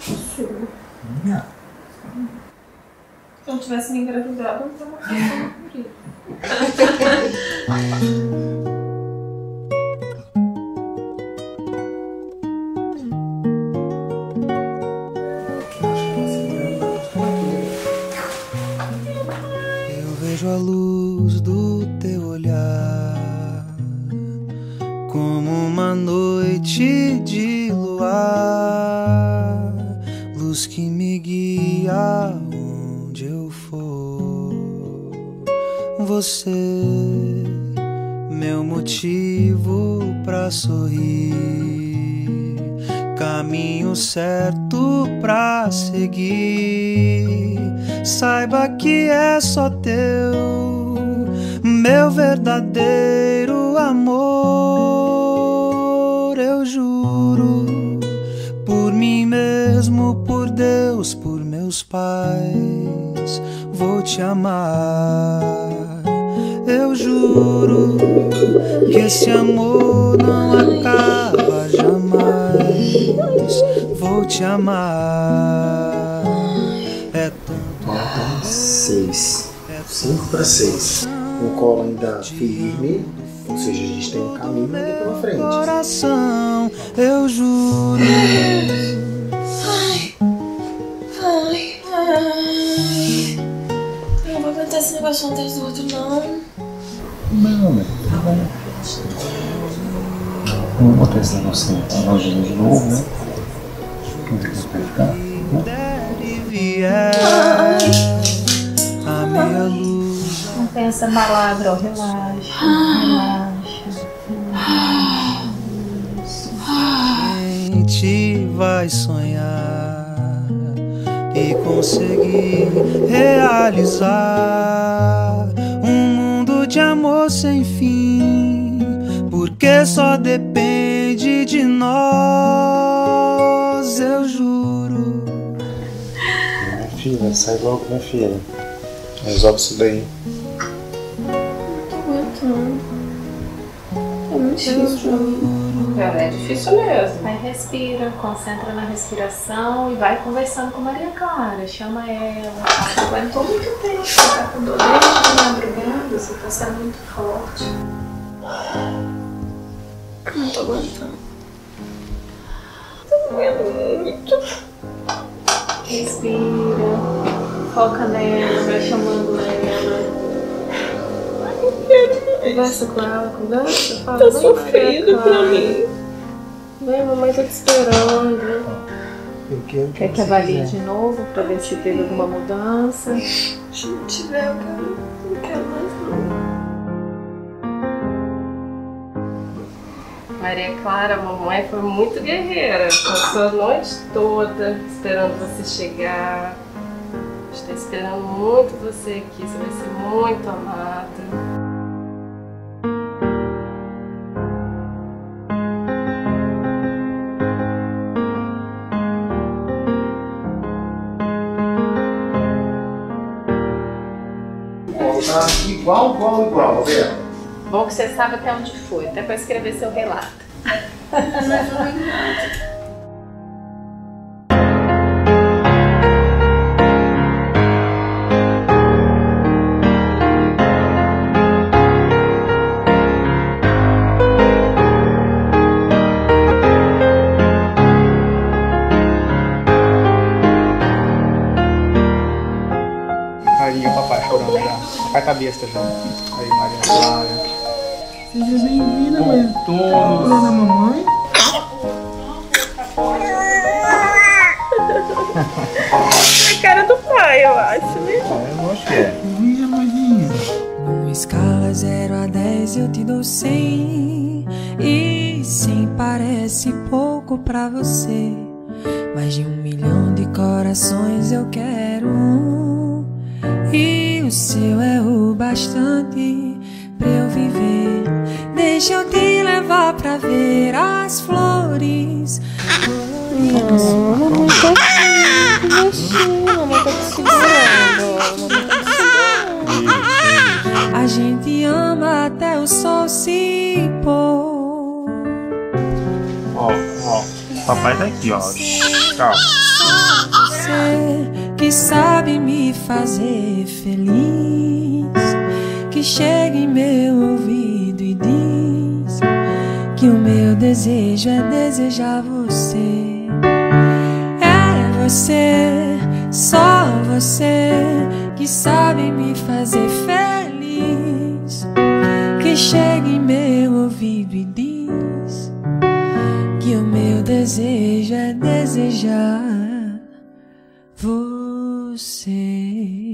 Sim. Não. Se eu tivesse me engravidado, eu estava passando por isso. Vejo a luz do teu olhar como uma noite de luar, luz que me guia onde eu for. Você, meu motivo pra sorrir, caminho certo pra seguir. Saiba que é só teu, meu verdadeiro amor. Eu juro, por mim mesmo, por Deus, por meus pais, vou te amar. Eu juro que esse amor não acaba jamais, vou te amar. É tão 6, 5 para 6. O colo ainda firme, ou seja, a gente tem um caminho ali pela frente. Coração, eu juro. Ai, ai, ai. Eu não vou cantar esse negócio um atrás do outro, não. Não, né? Tá bom. Vamos botar esse negocinho na loja de novo, né? Vamos ver se vai ficar. Não pensa palavra, relaxa, relaxa. A gente vai sonhar e conseguir realizar um mundo de amor sem fim, porque só depende de nós. Eu juro. Filha, sai logo, minha filha. Resolve isso daí. Não tô aguentando. É muito difícil. É difícil mesmo. Mas respira, concentra na respiração e vai conversando com Maria Clara. Chama ela. Você aguentou muito tempo. Você tá com dor desde de madrugada. Você tá sendo muito forte. Não tô aguentando. Tô doendo muito. Respira, foca nela, vai chamando ela. Eu quero mais. Conversa com ela, conversa, fala. Tá sofrendo pra mim. Vem, mamãe tá te esperando. Eu quero. Quer que avalie de novo pra ver se teve alguma mudança? Se não tiver, eu quero. Não quero mais, não. Maria Clara, mamãe foi muito guerreira. Passou a noite toda esperando você chegar. Está esperando muito você aqui, você vai ser muito amada. Tá igual, Vera. Bom que você sabe até onde foi, até para escrever seu relato. Mas não foi nada. A cabeça já. Aí, Maria Clara. Seja bem-vinda, mãe. Todos. Olha a mamãe. A cara do pai, eu acho, né? Eu acho que é. Minha mãezinha. Numa escala 0 a 10 eu te dou 100. E 100 parece pouco pra você. Mas de 1 milhão de corações eu quero 1. E o seu é o bastante pra eu viver. Deixa eu te levar pra ver as flores. Mamãe tá aqui, mexendo. Mamãe tá te segurando. Mamãe tá te segurando. A gente ama até o sol se pôr. Ó, papai tá aqui, ó. Calma. Você que sabe me fazer feliz, que chega em meu ouvido e diz que o meu desejo é desejar você. É você, só você, que sabe me fazer feliz, que chega em meu ouvido e diz que o meu desejo é desejar você.